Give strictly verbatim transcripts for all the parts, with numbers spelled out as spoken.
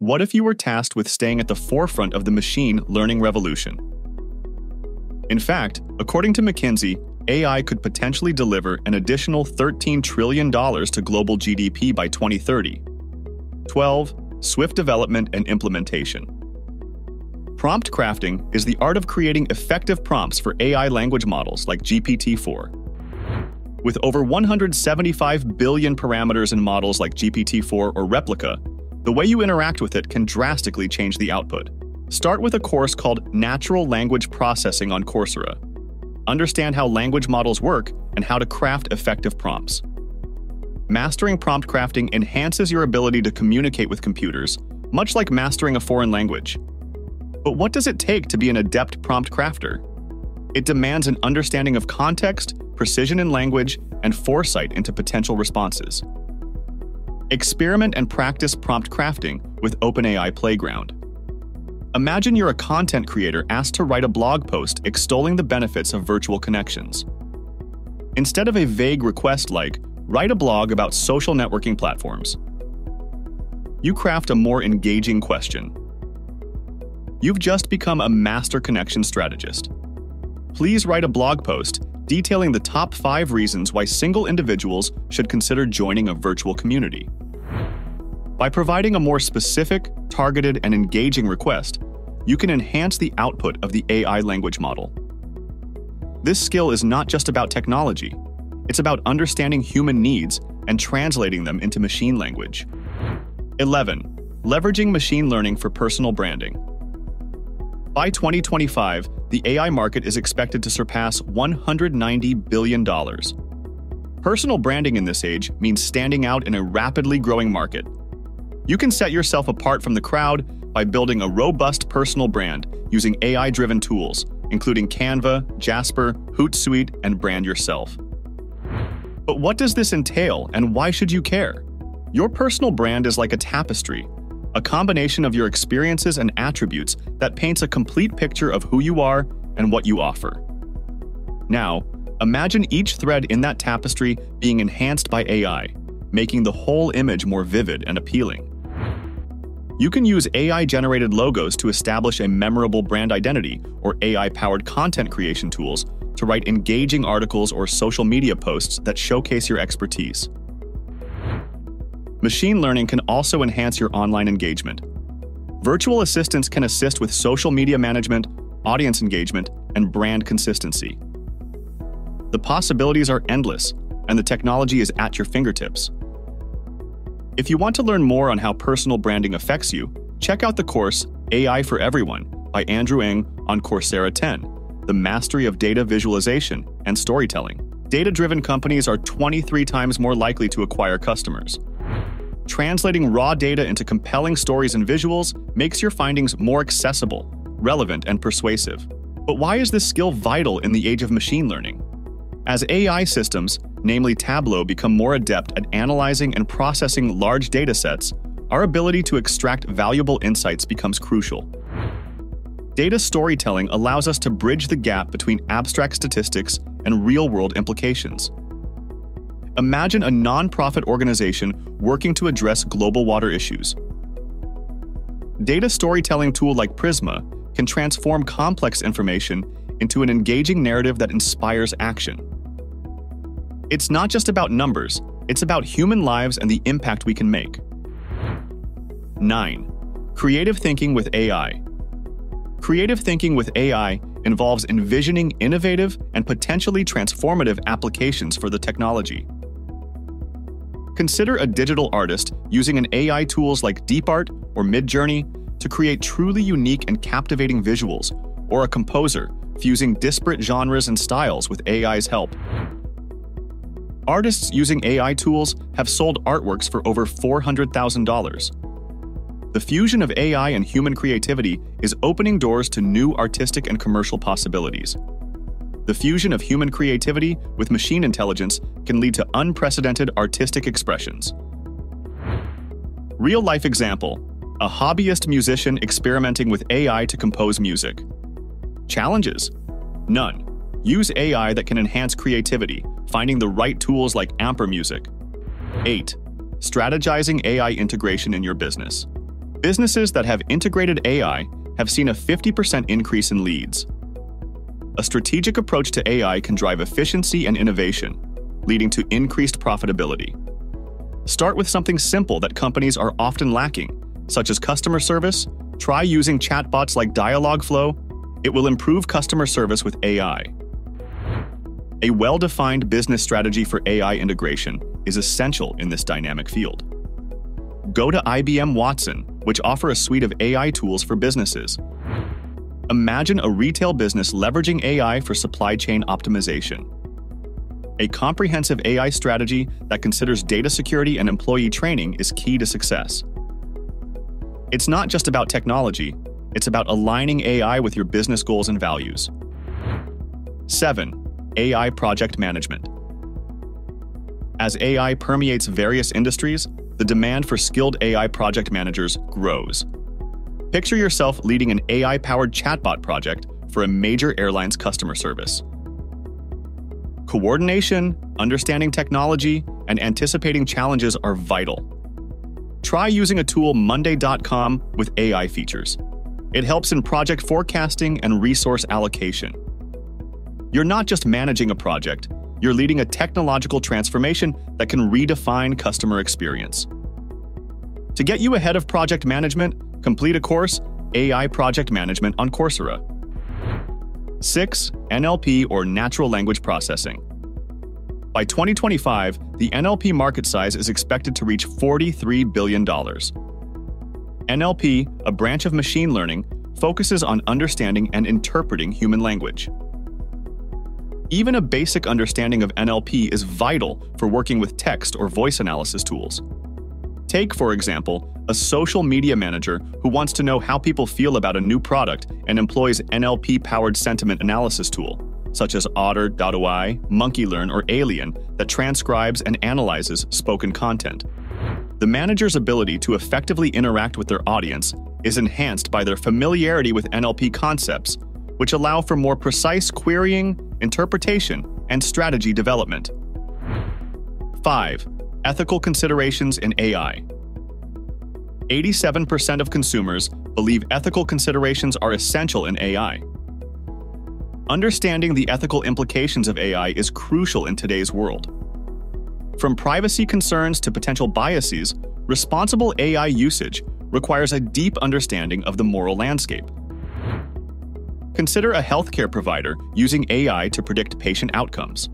What if you were tasked with staying at the forefront of the machine learning revolution? In fact, according to McKinsey, A I could potentially deliver an additional thirteen trillion dollars to global G D P by twenty thirty. twelve Swift development and implementation. Prompt crafting is the art of creating effective prompts for A I language models like G P T four. With over one hundred seventy-five billion parameters in models like G P T four or Replica, the way you interact with it can drastically change the output. Start with a course called Natural Language Processing on Coursera. Understand how language models work and how to craft effective prompts. Mastering prompt crafting enhances your ability to communicate with computers, much like mastering a foreign language. But what does it take to be an adept prompt crafter? It demands an understanding of context, precision in language, and foresight into potential responses. Experiment and practice prompt crafting with OpenAI Playground. Imagine you're a content creator asked to write a blog post extolling the benefits of virtual connections. Instead of a vague request like, write a blog about social networking platforms, you craft a more engaging question. You've just become a master connection strategist. Please write a blog post detailing the top five reasons why single individuals should consider joining a virtual community. By providing a more specific, targeted, and engaging request, you can enhance the output of the A I language model. This skill is not just about technology. It's about understanding human needs and translating them into machine language. eleven Leveraging machine learning for personal branding. By twenty twenty-five, the A I market is expected to surpass one hundred ninety billion dollars. Personal branding in this age means standing out in a rapidly growing market. You can set yourself apart from the crowd by building a robust personal brand using A I-driven tools, including Canva, Jasper, Hootsuite, and Brand Yourself. But what does this entail, and why should you care? Your personal brand is like a tapestry, a combination of your experiences and attributes that paints a complete picture of who you are and what you offer. Now, imagine each thread in that tapestry being enhanced by A I, making the whole image more vivid and appealing. You can use A I-generated logos to establish a memorable brand identity, or A I-powered content creation tools to write engaging articles or social media posts that showcase your expertise. Machine learning can also enhance your online engagement. Virtual assistants can assist with social media management, audience engagement, and brand consistency. The possibilities are endless, and the technology is at your fingertips. If you want to learn more on how personal branding affects you, check out the course A I for Everyone by Andrew Ng on Coursera ten, The Mastery of Data Visualization and Storytelling. Data-driven companies are twenty-three times more likely to acquire customers. Translating raw data into compelling stories and visuals makes your findings more accessible, relevant, and persuasive. But why is this skill vital in the age of machine learning? As A I systems, namely Tableau, become more adept at analyzing and processing large data sets, our ability to extract valuable insights becomes crucial. Data storytelling allows us to bridge the gap between abstract statistics and real-world implications. Imagine a nonprofit organization working to address global water issues. Data storytelling tool like Prisma can transform complex information into an engaging narrative that inspires action. It's not just about numbers, it's about human lives and the impact we can make. nine Creative thinking with A I. Creative thinking with A I involves envisioning innovative and potentially transformative applications for the technology. Consider a digital artist using an A I tools like DeepArt or Midjourney to create truly unique and captivating visuals, or a composer fusing disparate genres and styles with A I's help. Artists using A I tools have sold artworks for over four hundred thousand dollars. The fusion of A I and human creativity is opening doors to new artistic and commercial possibilities. The fusion of human creativity with machine intelligence can lead to unprecedented artistic expressions. Real-life example: a hobbyist musician experimenting with A I to compose music. Challenges? None. Use A I that can enhance creativity, finding the right tools like Amper Music. eight Strategizing A I integration in your business. Businesses that have integrated A I have seen a fifty percent increase in leads. A strategic approach to A I can drive efficiency and innovation, leading to increased profitability. Start with something simple that companies are often lacking, such as customer service. Try using chatbots like Dialogflow. It will improve customer service with A I. A well-defined business strategy for A I integration is essential in this dynamic field. Go to I B M Watson, which offer a suite of A I tools for businesses. Imagine a retail business leveraging A I for supply chain optimization. A comprehensive A I strategy that considers data security and employee training is key to success. It's not just about technology, it's about aligning A I with your business goals and values. seven. A I project management. As A I permeates various industries, the demand for skilled A I project managers grows. Picture yourself leading an A I-powered chatbot project for a major airline's customer service. Coordination, understanding technology, and anticipating challenges are vital. Try using a tool Monday dot com with A I features. It helps in project forecasting and resource allocation. You're not just managing a project, you're leading a technological transformation that can redefine customer experience. To get you ahead of project management, complete a course, A I Project Management on Coursera. six. N L P or Natural Language Processing. By twenty twenty-five, the N L P market size is expected to reach forty-three billion dollars. N L P, a branch of machine learning, focuses on understanding and interpreting human language. Even a basic understanding of N L P is vital for working with text or voice analysis tools. Take, for example, a social media manager who wants to know how people feel about a new product and employs N L P-powered sentiment analysis tool, such as Otter dot A I, MonkeyLearn, or Alien, that transcribes and analyzes spoken content. The manager's ability to effectively interact with their audience is enhanced by their familiarity with N L P concepts, which allow for more precise querying, interpretation, and strategy development. five. Ethical considerations in A I. eighty-seven percent of consumers believe ethical considerations are essential in A I. Understanding the ethical implications of A I is crucial in today's world. From privacy concerns to potential biases, responsible A I usage requires a deep understanding of the moral landscape. Consider a healthcare provider using A I to predict patient outcomes.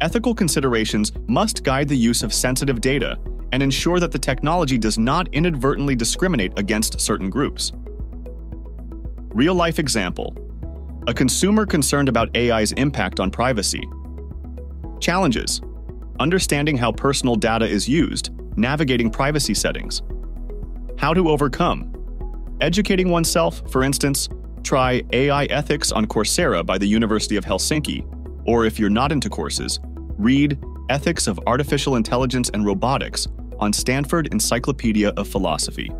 Ethical considerations must guide the use of sensitive data and ensure that the technology does not inadvertently discriminate against certain groups. Real-life example: a consumer concerned about A I's impact on privacy. Challenges: understanding how personal data is used, navigating privacy settings. How to overcome: educating oneself, for instance. Try A I Ethics on Coursera by the University of Helsinki. Or if you're not into courses, read Ethics of Artificial Intelligence and Robotics on Stanford Encyclopedia of Philosophy.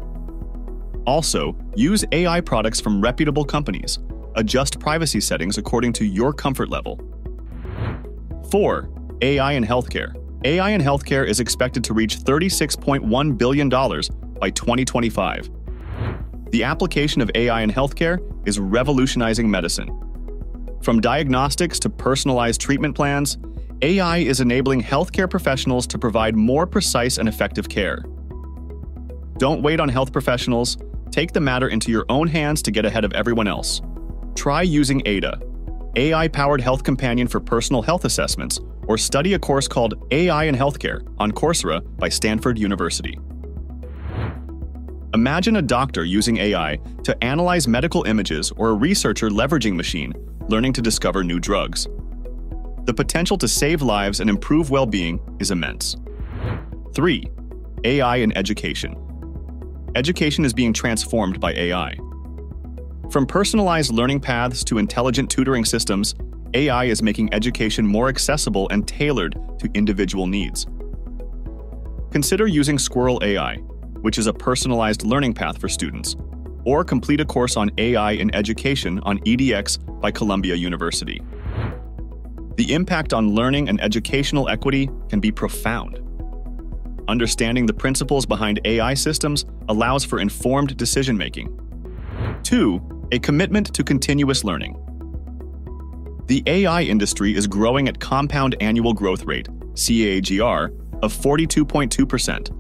Also, use A I products from reputable companies. Adjust privacy settings according to your comfort level. four. A I in healthcare. A I in healthcare is expected to reach thirty-six point one billion dollars by twenty twenty-five. The application of A I in healthcare is revolutionizing medicine. From diagnostics to personalized treatment plans, A I is enabling healthcare professionals to provide more precise and effective care. Don't wait on health professionals. Take the matter into your own hands to get ahead of everyone else. Try using A D A, A I-powered health companion for personal health assessments, or study a course called A I in Healthcare on Coursera by Stanford University. Imagine a doctor using A I to analyze medical images or a researcher leveraging machine learning to discover new drugs. The potential to save lives and improve well-being is immense. three. A I in education. Education is being transformed by A I. From personalized learning paths to intelligent tutoring systems, A I is making education more accessible and tailored to individual needs. Consider using Squirrel A I, which is a personalized learning path for students, or complete a course on A I in education on edX by Columbia University. The impact on learning and educational equity can be profound. Understanding the principles behind A I systems allows for informed decision-making. Two, a commitment to continuous learning. The A I industry is growing at compound annual growth rate, C A G R, of forty-two point two percent.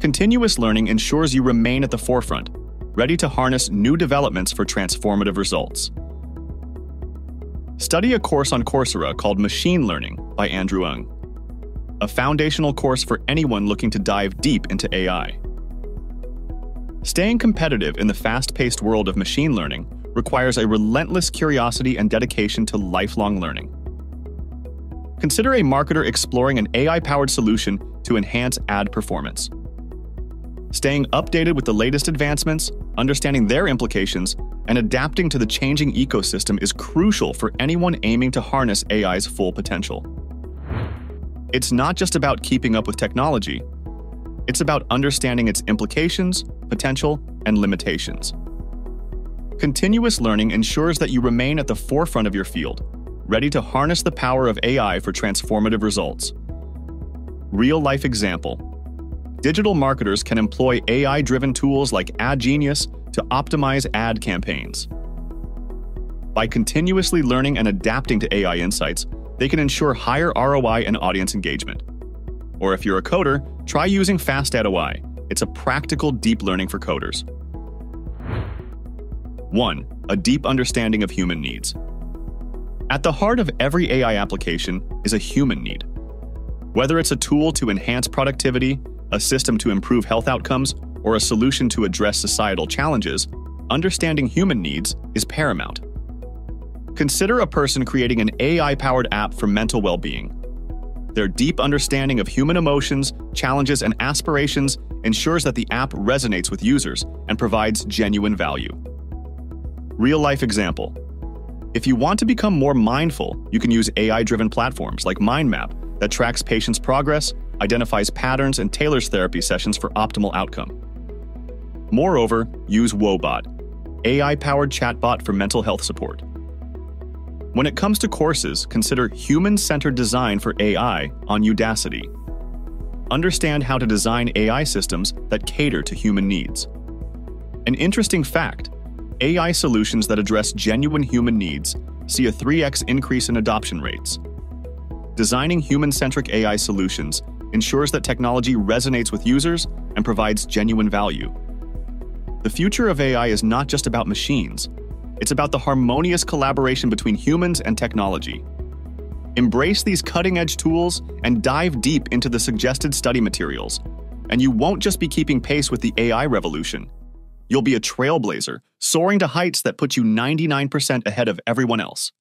Continuous learning ensures you remain at the forefront, ready to harness new developments for transformative results. Study a course on Coursera called Machine Learning by Andrew Ng, a foundational course for anyone looking to dive deep into A I. Staying competitive in the fast-paced world of machine learning requires a relentless curiosity and dedication to lifelong learning. Consider a marketer exploring an A I-powered solution to enhance ad performance. Staying updated with the latest advancements, understanding their implications, and adapting to the changing ecosystem is crucial for anyone aiming to harness A I's full potential. It's not just about keeping up with technology. It's about understanding its implications, potential, and limitations. Continuous learning ensures that you remain at the forefront of your field, ready to harness the power of A I for transformative results. Real-life example. Digital marketers can employ A I-driven tools like AdGenius to optimize ad campaigns. By continuously learning and adapting to A I insights, they can ensure higher R O I and audience engagement. Or if you're a coder, try using FastAI. It's a practical deep learning for coders. One, a deep understanding of human needs. At the heart of every A I application is a human need. Whether it's a tool to enhance productivity, a system to improve health outcomes, or a solution to address societal challenges, understanding human needs is paramount. Consider a person creating an A I-powered app for mental well-being. Their deep understanding of human emotions, challenges, and aspirations ensures that the app resonates with users and provides genuine value. Real-life example. If you want to become more mindful, you can use A I-driven platforms like MindMap that tracks patients' progress, identifies patterns, and tailors therapy sessions for optimal outcome. Moreover, use WoBot, A I-powered chatbot for mental health support. When it comes to courses, consider human-centered design for A I on Udacity. Understand how to design A I systems that cater to human needs. An interesting fact, A I solutions that address genuine human needs see a three X increase in adoption rates. Designing human-centric A I solutions ensures that technology resonates with users and provides genuine value. The future of A I is not just about machines. It's about the harmonious collaboration between humans and technology. Embrace these cutting-edge tools and dive deep into the suggested study materials. And you won't just be keeping pace with the A I revolution. You'll be a trailblazer, soaring to heights that put you ninety-nine percent ahead of everyone else.